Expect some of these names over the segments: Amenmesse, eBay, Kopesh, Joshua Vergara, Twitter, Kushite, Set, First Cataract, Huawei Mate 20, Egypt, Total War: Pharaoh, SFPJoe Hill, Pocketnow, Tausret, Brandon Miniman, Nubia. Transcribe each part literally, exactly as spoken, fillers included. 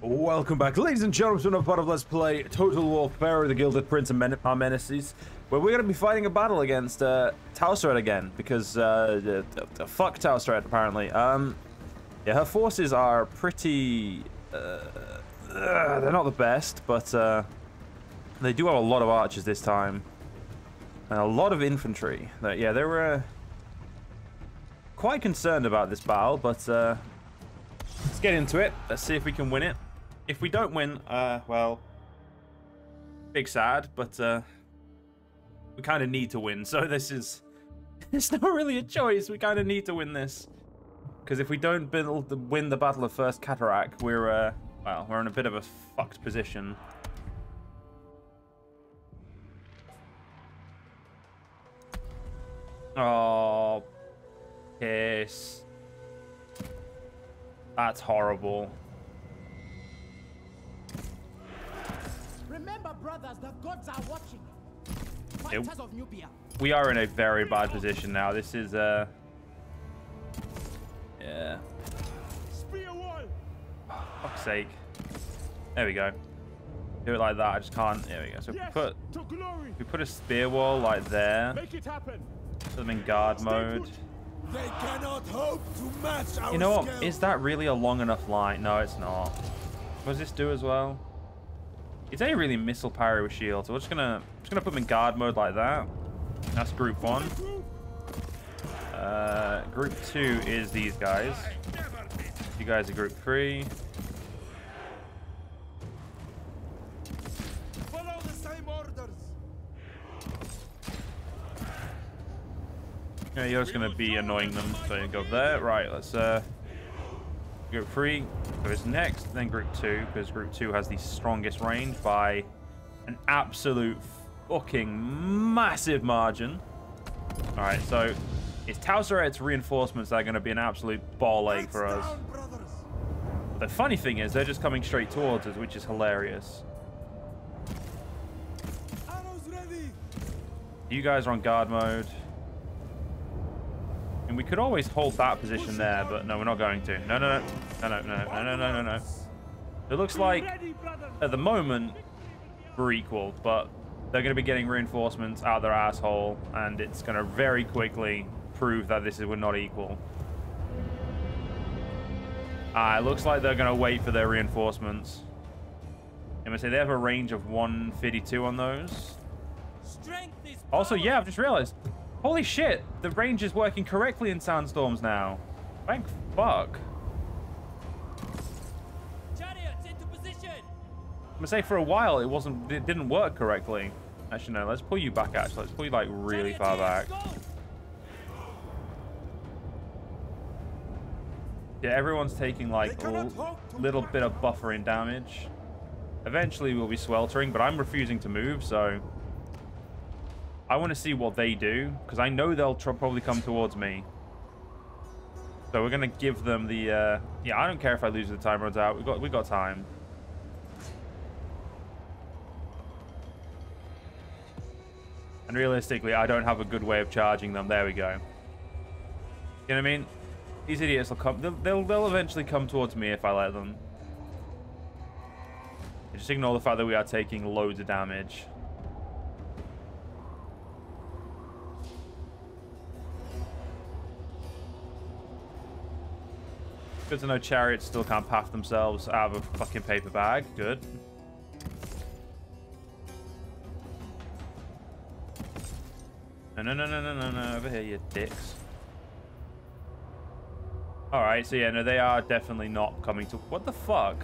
Welcome back, ladies and gentlemen, to another part of Let's Play Total War: Pharaoh, the Gilded Prince and Amenmesse, where we're going to be fighting a battle against uh, Tausret again, because uh, uh, fuck Tausret apparently. Um, yeah, her forces are pretty. Uh, uh, they're not the best, but uh, they do have a lot of archers this time, and a lot of infantry. Uh, yeah, they were uh, quite concerned about this battle, but uh, let's get into it. Let's see if we can win it. If we don't win, uh, well, big sad, but uh, we kind of need to win. So this is, it's not really a choice. We kind of need to win this. Because if we don't build the, win the Battle of First Cataract, we're, uh, well, we're in a bit of a fucked position. Oh, piss. That's horrible. Remember, brothers, the gods are watching. Fighters of Nubia. We are in a very bad position now. This is uh yeah. Spear wall. Oh, fuck's sake. There we go. Do it like that. I just can't. There we go. So yes, we put glory. We put a spear wall like there. Make it happen. Put them in guard mode. They cannot hope to match our you know what? Skill. Is that really a long enough line? No, it's not. What does this do as well? It's a really missile parry with shield, so we're just gonna just gonna put them in guard mode like that. That's group one. Uh, group two is these guys. You guys are group three. Follow the same orders. Yeah, you're just gonna be annoying them, so you go there. Right, let's uh group three goes next, then group two, because group two has the strongest range by an absolute fucking massive margin. All right, so it's Tausret's reinforcements that are going to be an absolute ball ache for us. But the funny thing is, they're just coming straight towards us, which is hilarious. You guys are on guard mode. And we could always hold that position there, but no, we're not going to. No, no, no, no, no, no, no, no, no, no, no. It looks like at the moment we're equal, but they're going to be getting reinforcements out of their asshole, and it's going to very quickly prove that this is we're not equal. Ah, it looks like they're going to wait for their reinforcements. I'm going to say they have a range of one fifty-two on those. Also, yeah, I've just realized. Holy shit, the range is working correctly in sandstorms now. Thank fuck. Chariots into position. I'm gonna say for a while it wasn't it didn't work correctly. Actually no, let's pull you back actually. Let's pull you like really far back. Yeah, everyone's taking like a little bit of buffering damage. Eventually we'll be sweltering, but I'm refusing to move, so I want to see what they do, because I know they'll probably come towards me. So we're going to give them the... Uh, yeah, I don't care if I lose the time runs out. We've got, we've got time. And realistically, I don't have a good way of charging them. There we go. You know what I mean? These idiots will come... They'll, they'll, they'll eventually come towards me if I let them. Just ignore the fact that we are taking loads of damage. Good to know chariots still can't path themselves out of a fucking paper bag. Good. No, no, no, no, no, no, no. Over here, you dicks. Alright, so yeah, no, they are definitely not coming to... What the fuck?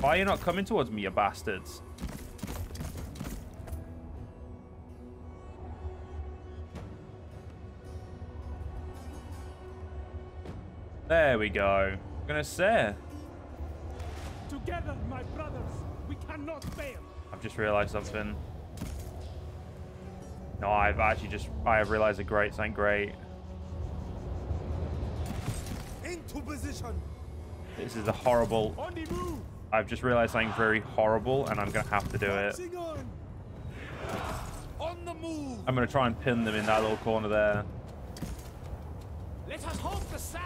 Why are you not coming towards me, you bastards? There we go. We're gonna say. Together, my brothers, we cannot fail. I've just realized something. No, I've actually just I have realized a great something great. Into position. This is a horrible. On the move. I've just realized something very horrible, and I'm gonna have to do Dancing it. On. On the move. I'm gonna try and pin them in that little corner there. Let us hope the sand.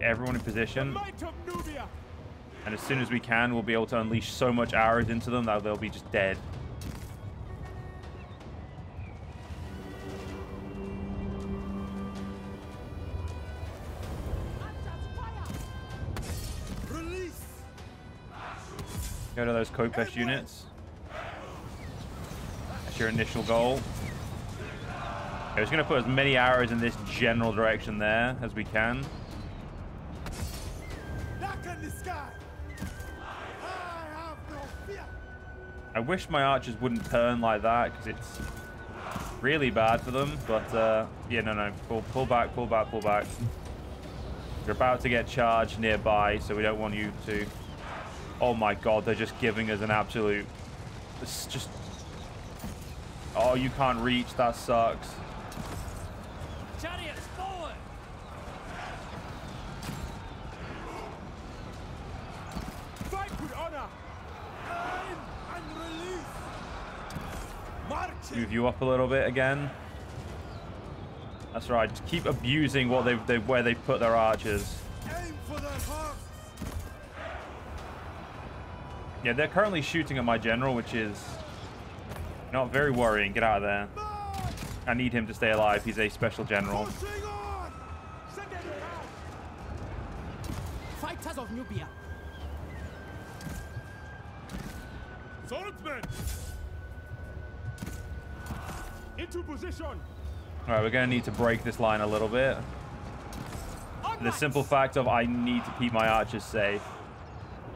everyone in position. And as soon as we can, we'll be able to unleash so much arrows into them that they'll be just dead. Go to those Kopesh units. That's your initial goal. Okay, we're just going to put as many arrows in this general direction there as we can. I wish my archers wouldn't turn like that because it's really bad for them. But uh, yeah, no, no. Pull, pull back, pull back, pull back. You're about to get charged nearby, so we don't want you to... Oh my god, they're just giving us an absolute... It's just... Oh, you can't reach. That sucks. Chariots forward. Fight with honor. Aim and release. Marching. Move you up a little bit again. That's right. Just keep abusing what they've, they, where they put their archers. Aim for their hearts. Yeah, they're currently shooting at my general, which is not very worrying. Get out of there. I need him to stay alive. He's a special general. Fighters of Nubia. Swordsmen. Into position. All right, we're going to need to break this line a little bit. The simple fact of I need to keep my archers safe.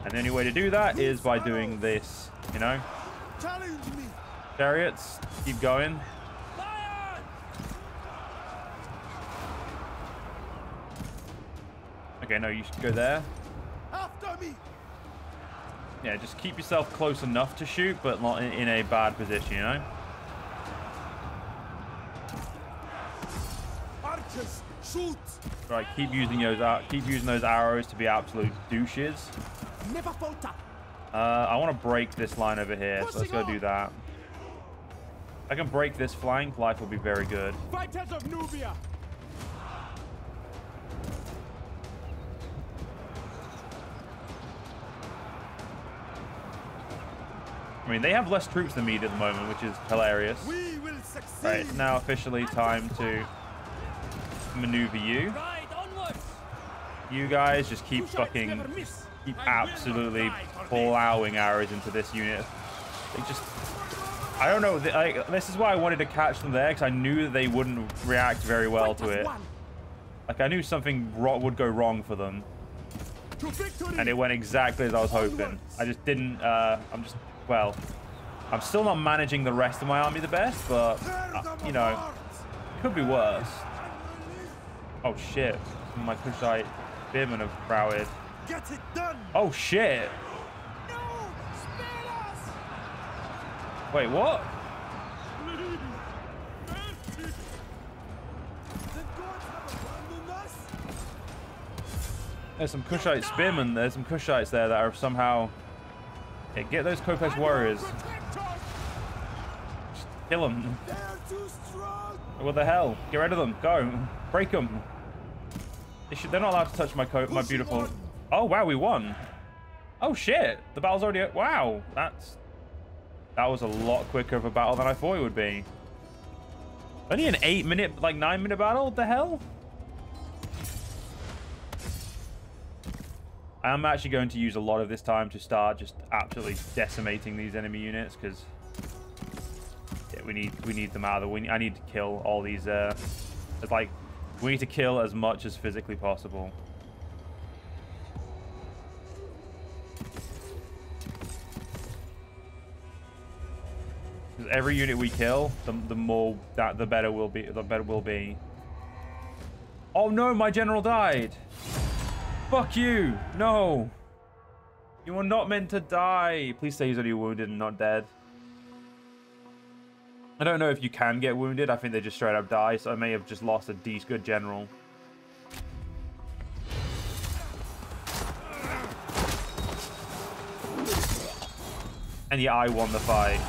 And the only way to do that is by doing this, you know? Challenge me. Chariots, keep going. Lion! Okay, no, you should go there. After me. Yeah, just keep yourself close enough to shoot, but not in, in a bad position, you know? Archers, shoot. Right, keep using those uh, keep using those arrows to be absolute douches. Never falter. Uh, I want to break this line over here, so let's go do that. If I can break this flank, life will be very good. Fighters of Nubia. I mean, they have less troops than me at the moment, which is hilarious. We will succeed. Right, it's now officially time to maneuver you. Right, onwards. You guys just keep fucking... Keep absolutely plowing arrows into this unit. They just... I don't know. They, like, this is why I wanted to catch them there, because I knew they wouldn't react very well to it. Like, I knew something would go wrong for them. And it went exactly as I was hoping. I just didn't... Uh, I'm just... Well, I'm still not managing the rest of my army the best, but, uh, you know, it could be worse. Oh, shit. My Kushite Beermen have crowded. Get it done. Oh shit. No, spare us. Wait, what? There's some Kushite spearmen. There's some Kushites there that are somehow... Yeah, get those Kopesh warriors. Just kill them. What the hell? Get rid of them. Go. Break them. They should, they're not allowed to touch my coat, my beautiful... Oh, wow, we won. Oh, shit. The battle's already... Wow, that's... That was a lot quicker of a battle than I thought it would be. Only an eight-minute, like, nine-minute battle? What the hell? I am actually going to use a lot of this time to start just absolutely decimating these enemy units, because... Yeah, we need, we need them out of the... We, I need to kill all these, uh... Like, we need to kill as much as physically possible. Every unit we kill, the, the more that the better will be. The better will be. Oh no, my general died. Fuck you. No. You are not meant to die. Please say he's only wounded and not dead. I don't know if you can get wounded. I think they just straight up die. So I may have just lost a decent good general. And yeah, I won the fight.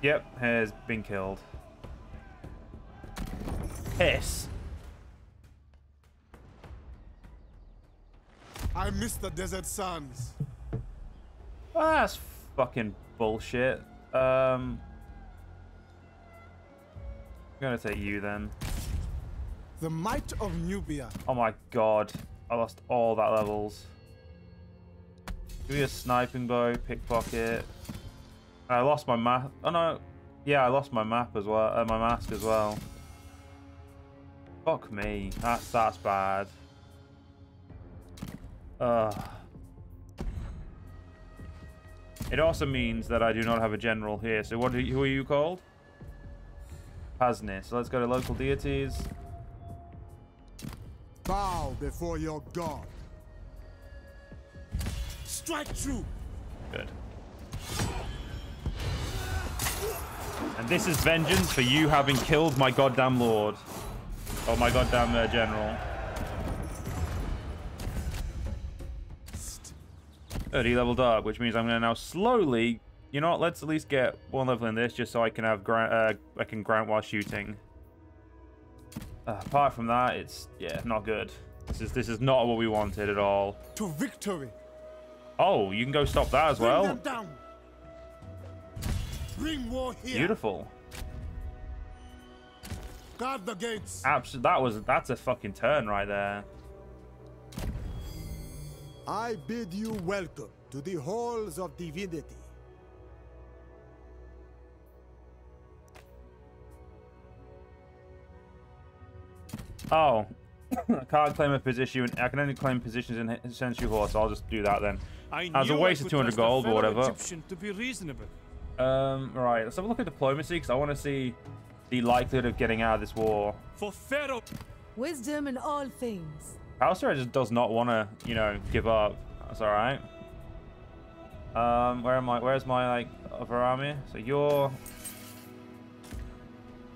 Yep, has been killed. Piss. I miss the desert sands. Oh, that's fucking bullshit. Um, I'm gonna take you then. The might of Nubia. Oh my god, I lost all that levels. Give me a sniping bow, pickpocket. I lost my map. Oh no, yeah, I lost my map as well. Uh, my mask as well. Fuck me, that's that's bad. Uh It also means that I do not have a general here. So what? Are you, who are you called? Pasne. So let's go to local deities. Bow before your god. Strike true. Good. And this is vengeance for you having killed my goddamn lord. Oh my goddamn uh, general. thirty leveled up, which means I'm gonna now slowly. You know what? Let's at least get one level in this, just so I can have grant. Uh, I can grant while shooting. Uh, apart from that, it's yeah, not good. This is this is not what we wanted at all. To victory. Oh, you can go stop that as well. Bring them down. Bring war here. Beautiful. Guard the gates. Absolutely, that was that's a fucking turn right there. I bid you welcome to the halls of divinity. Oh, I can't claim a position. I can only claim positions in Sensu Horse. So I'll just do that then. I As a waste of two hundred gold or whatever. To be reasonable. Um, right, let's have a look at diplomacy because I want to see the likelihood of getting out of this war. For Pharaoh. Wisdom in all things. Tausret just does not want to, you know, give up. That's all right. Um, where am I? Where's my like other army? So you're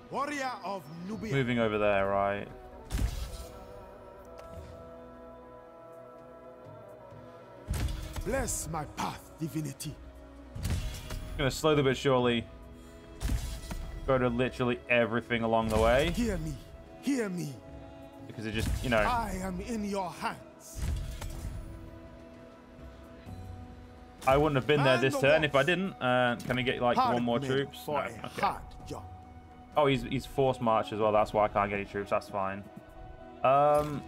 warrior of Nubia. Moving over there, right? Bless my path, divinity. I'm gonna slowly but surely go to literally everything along the way. Hear me, hear me. Because it just, you know. I am in your hands. I wouldn't have been there this turn if I didn't. Uh, can I get like one more troops? No, okay. Oh, he's he's forced march as well. That's why I can't get any troops. That's fine. Um,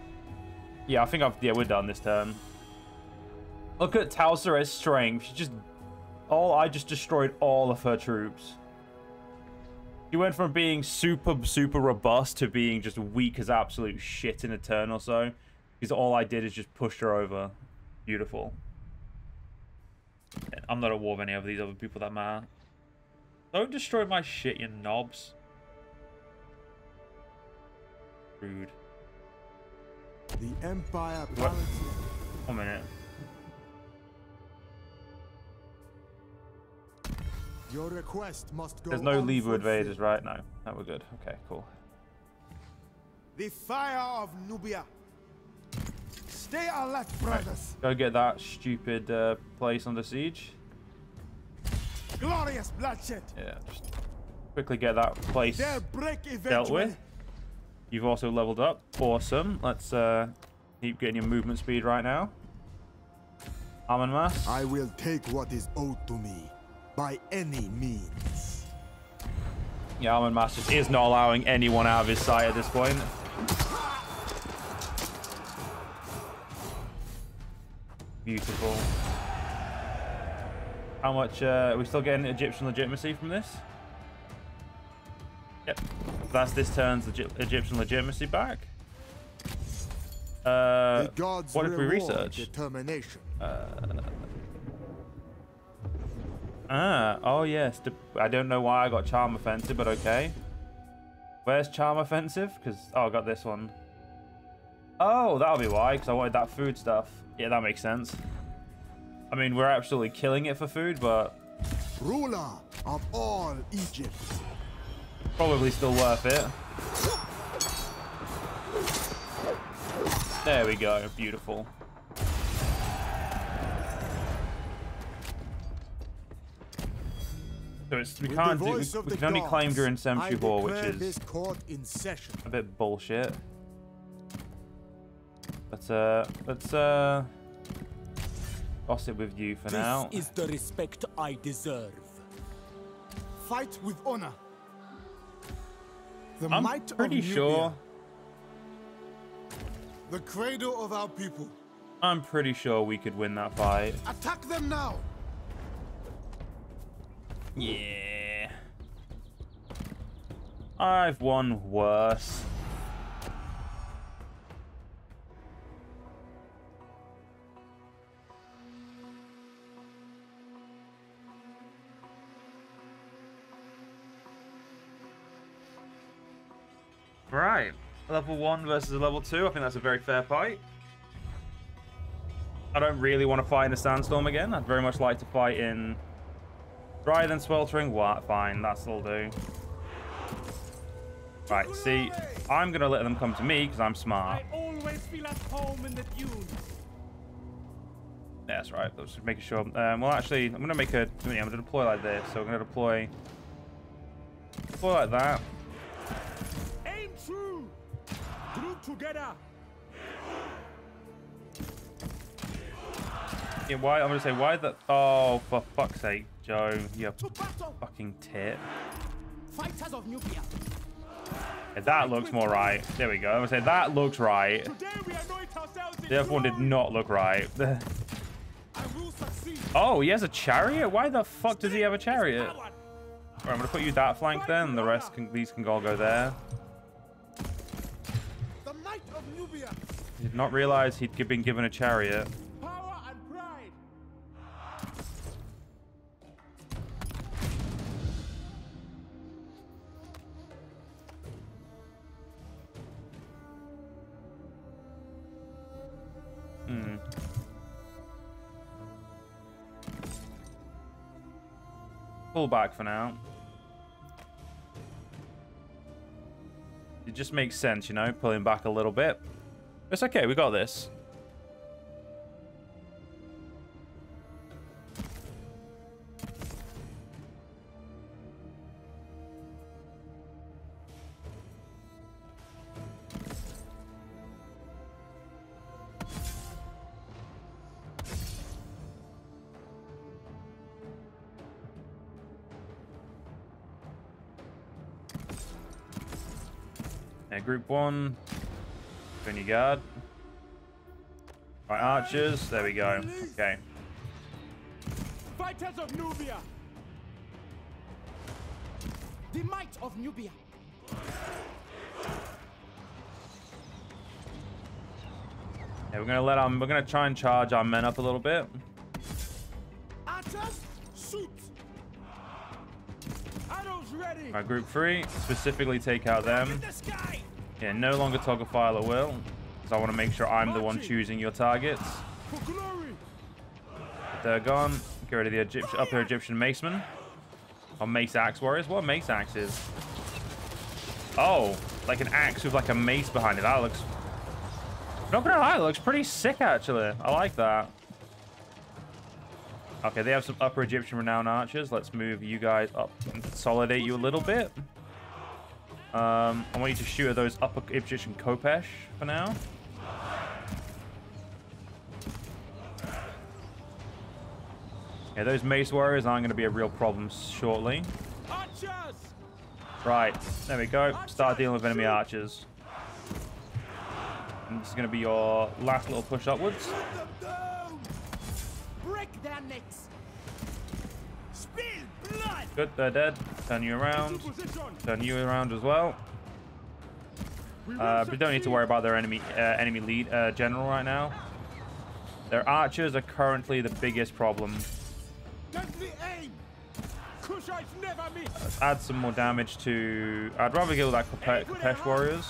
yeah, I think I've yeah we're done this turn. Look at Tauseret's strength. She just all I just destroyed all of her troops. She went from being super, super robust to being just weak as absolute shit in a turn or so. Because all I did is just push her over. Beautiful. Yeah, I'm not at war with any of these other people that matter. Don't destroy my shit, you knobs. Rude. The Empire balances. One minute. Your request must go. There's no lever invaders, right? No. No, we're good. Okay, cool. The fire of Nubia. Stay alert, brothers. Right. Go get that stupid uh, place under siege. Glorious bloodshed. Yeah, just quickly get that place dealt with. You've also leveled up. Awesome. Let's uh, keep getting your movement speed right now. Amenmesse. I will take what is owed to me. By any means. Yeah, Almond Masters is not allowing anyone out of his sight at this point. Beautiful. How much uh, are we still getting Egyptian legitimacy from this? Yep. That's this turn's Legi Egyptian legitimacy back. Uh, what if we research? Determination. Uh, Ah, oh yes. I don't know why I got Charm Offensive, but okay. Where's Charm Offensive? Because, oh, I got this one. Oh, that'll be why, because I wanted that food stuff. Yeah, that makes sense. I mean, we're absolutely killing it for food, but... Ruler of all Egypt. Probably still worth it. There we go, beautiful. So it's, we With can't do, we, we can gods, only claim during Sensu War, which is this court in session. A bit bullshit. But uh, let's uh, Boss it with you for this now. This is the respect I deserve. Fight with honor. The I'm might pretty of sure. The cradle of our people. I'm pretty sure we could win that fight. Attack them now. Yeah. I've won worse. Right, level one versus level two. I think that's a very fair fight. I don't really want to fight in a sandstorm again. I'd very much like to fight in dry than sweltering. What? Fine, that'll do. Right, see, I'm gonna let them come to me because I'm smart. I always feel at home in the dunes. Yeah, that's right. I was just making sure. Um, well, actually, I'm gonna make a. Yeah, I'm gonna deploy like this. So I'm gonna deploy, deploy like that. Aim true. Group together. Yeah, why? I'm gonna say why that? Oh, for fuck's sake, Joe, you fucking tit. Fighters of Nubia. Yeah, that looks more right. There we go. I'm gonna say that looks right. The other one did not look right. Oh, he has a chariot. Why the fuck does he have a chariot? All right, I'm gonna put you that flank then. The rest can these can all go there. The Knight of Nubia. Did not realize he'd been given a chariot. Hmm. Pull back for now. It just makes sense, you know, pulling back a little bit. It's okay, we got this. Group one, Vineyard. Right, archers. There we go. Okay. Fighters of Nubia. The might of Nubia. Yeah, we're gonna let our. We're gonna try and charge our men up a little bit. Archers, shoot. Arrows ready. Right, group three. Specifically, take out them. Yeah, no longer toggle file at will, because I want to make sure I'm the one choosing your targets. They're gone. Get rid of the Egyptian, upper Egyptian macemen. Or mace axe warriors. What are mace axes? Oh, like an axe with like a mace behind it. That looks... Not gonna lie, it looks pretty sick actually. I like that. Okay, they have some upper Egyptian renowned archers. Let's move you guys up and consolidate you a little bit. Um, I want you to shoot at those upper Egyptian Kopesh for now. Yeah, those mace warriors aren't going to be a real problem shortly. Archers! Right, there we go. Start dealing with enemy archers. And this is going to be your last little push upwards. Break their necks. Spill blood. Good, they're dead. Turn you around. Turn you around as well. Uh, we don't need to worry about their enemy uh, enemy lead uh, general right now. Their archers are currently the biggest problem. Let's add some more damage to. I'd rather go with that Kope Kopesh warriors.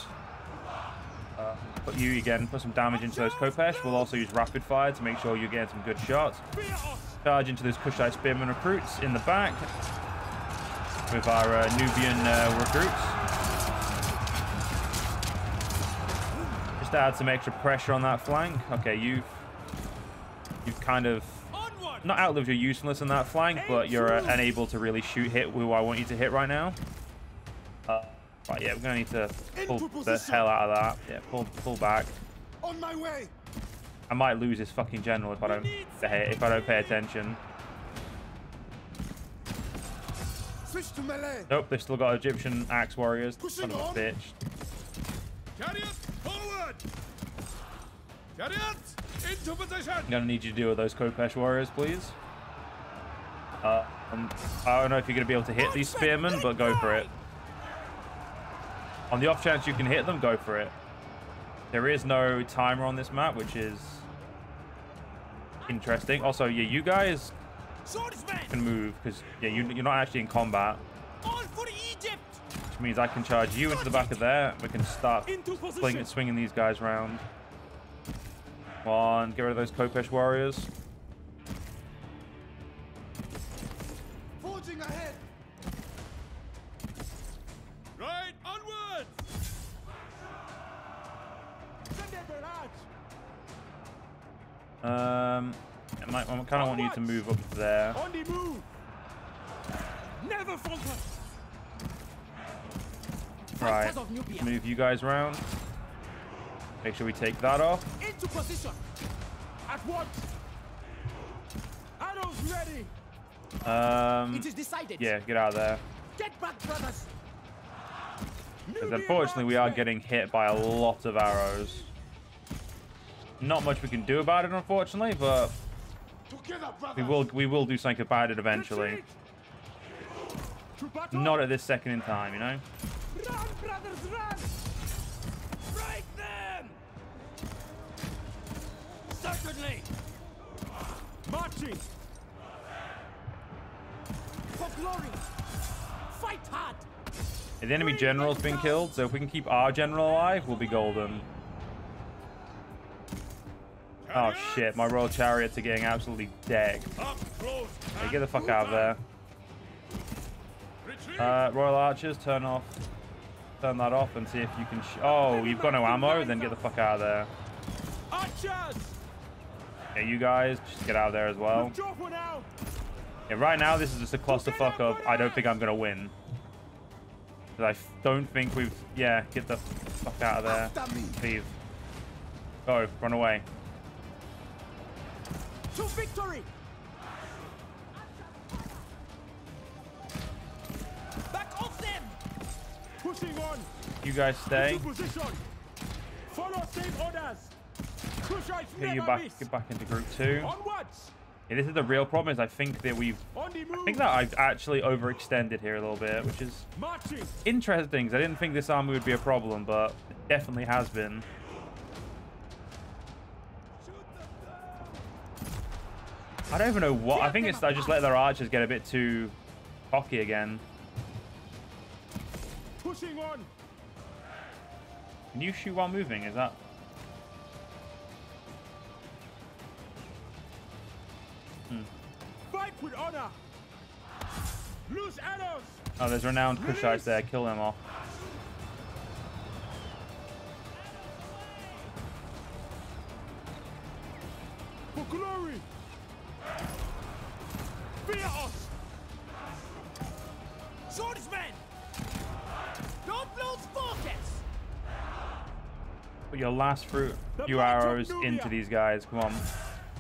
Uh, put you again. Put some damage into those Kopesh. We'll also use rapid fire to make sure you're getting some good shots. Charge into those Kushite spearmen recruits in the back. With our uh, Nubian uh, recruits, just to add some extra pressure on that flank. Okay, you've you've kind of not outlived your usefulness on that flank, but you're uh, unable to really shoot hit who I want you to hit right now. Uh, right, yeah, we're gonna need to pull the hell out of that. Yeah, pull pull back. On my way. I might lose this fucking general if I don't if I don't pay attention. Switch to melee. Nope, they've still got Egyptian axe warriors. Son of a bitch. Carriers forward. Carriers into position. I'm gonna need you to deal with those Kopesh warriors, please. Uh, um, I don't know if you're gonna be able to hit these spearmen, but go for it. On the off chance you can hit them, go for it. There is no timer on this map, which is interesting. Also, yeah, you guys can move because yeah, you, you're not actually in combat. Which means I can charge you into the back of there. We can start swinging, swinging these guys around. Come on, get rid of those Kopesh warriors. Forging ahead. Right onwards. Um, I might I kind of want you to move up there. On the move. Never falter. Right, move you guys around. Make sure we take that off. Into position. At once. Arrows ready. Um. It is decided. Yeah, get out of there. Get back, brothers. Because unfortunately, we are getting hit by a lot of arrows. Not much we can do about it, unfortunately, but we will we will do something about it eventually. Not at this second in time, you know. Run, brothers, run! Break them! Certainly! Marching! For glory! Fight hard! The enemy general's been killed, so if we can keep our general alive, we'll be golden. Oh shit, my royal chariots are getting absolutely decked. Hey, get the fuck out of there. Uh, royal archers, turn off. Turn that off and see if you can... Sh oh, you've got no ammo? Then get the fuck out of there. Yeah, you guys, just get out of there as well. Yeah, right now, this is just a clusterfuck of I don't think I'm going to win. I don't think we've... Yeah, get the fuck out of there. Leave. Go, run away. To victory! Back off them! Pushing on! You guys stay. Follow safe orders! Get you back, get back into group two. Onwards! Yeah, this is the real problem, is I think that we've... I think that I've actually overextended here a little bit, which is marching. Interesting, because I didn't think this army would be a problem, but it definitely has been. I don't even know what. I think it's I just let their archers get a bit too cocky again. Pushing on. Can you shoot while moving? Is that? Hmm. Fight with honor. Loose arrows. Oh, there's renowned Kushites there. Kill them all. For glory. Swordsman! Don't lose focus! Put your last fruit few arrows into these guys. Come on.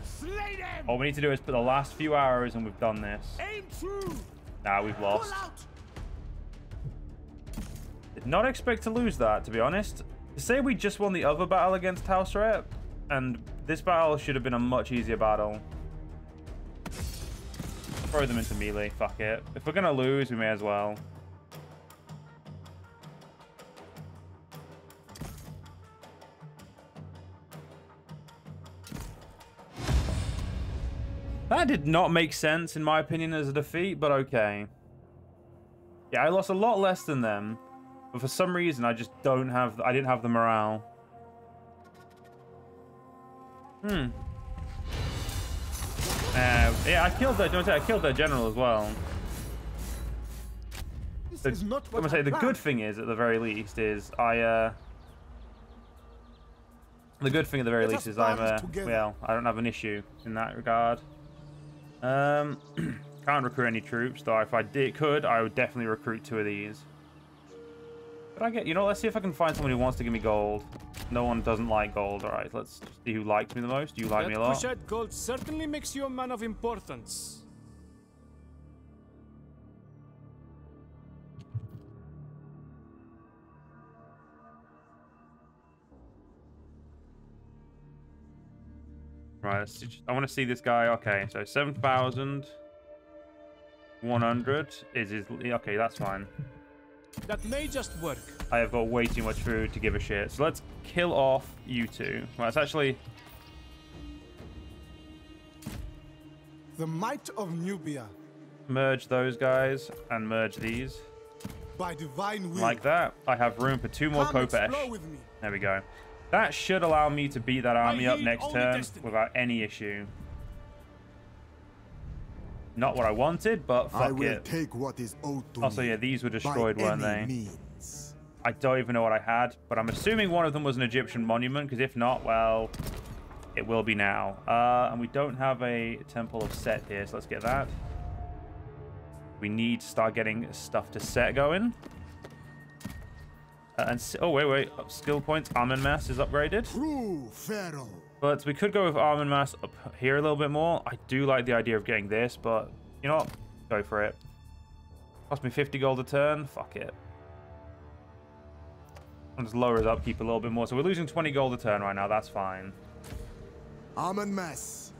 Slay them. All we need to do is put the last few arrows, and we've done this. Aim true. Nah, we've lost. Did not expect to lose that, to be honest. To say we just won the other battle against Tausret, and this battle should have been a much easier battle. Throw them into melee. Fuck it. If we're gonna lose, we may as well. That did not make sense, in my opinion, as a defeat, but okay. Yeah, I lost a lot less than them, but for some reason, I just don't have... I didn't have the morale. Hmm. Uh, yeah, I killed their. Don't say I killed their general as well. The, I'm gonna say the good thing is, at the very least, is I. Uh, the good thing at the very least is I'm. Uh, well, I don't have an issue in that regard. Um, can't recruit any troops, though. If I did, could, I would definitely recruit two of these. But I get, you know, let's see if I can find someone who wants to give me gold. No one doesn't like gold. All right, let's see who likes me the most. You like that me a lot. Kushite gold certainly makes you a man of importance. Right, let's see, I want to see this guy. Okay, so seven thousand one hundred is his. Okay, that's fine. That may just work. I have got way too much food to give a shit. So let's kill off you two. Well, it's actually... The might of Nubia. Merge those guys and merge these. By divine will. Like that. I have room for two more Kopesh. There we go. That should allow me to beat that army up next turn without any issue. Not what I wanted, but fuck I will it. Take what is owed to also, yeah, these were destroyed, weren't they? Means. I don't even know what I had, but I'm assuming one of them was an Egyptian monument, because if not, well, it will be now. Uh, and we don't have a Temple of Set here, so let's get that. We need to start getting stuff to Set going. Uh, and oh, wait, wait. Skill points. Amenmesse is upgraded. True, Pharaoh. But we could go with Amenmesse up here a little bit more. I do like the idea of getting this, but you know what? Go for it. Cost me fifty gold a turn. Fuck it. I'll just lower his upkeep a little bit more. So we're losing twenty gold a turn right now. That's fine. Amenmesse.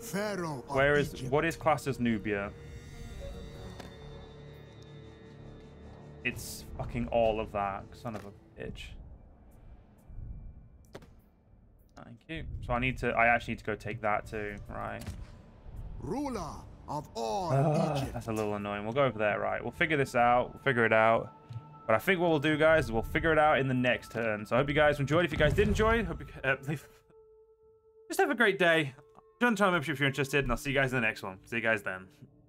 Pharaoh. Where is Egypt. What is classed as Nubia? It's fucking all of that. Son of a bitch. Thank you. So I need to... I actually need to go take that too. Right. Ruler of all uh, Egypt. That's a little annoying. We'll go over there, right. We'll figure this out. We'll figure it out. But I think what we'll do, guys, is we'll figure it out in the next turn. So I hope you guys enjoyed. If you guys did enjoy, hope you, uh, just have a great day. Join the channel membership if you're interested, and I'll see you guys in the next one. See you guys then.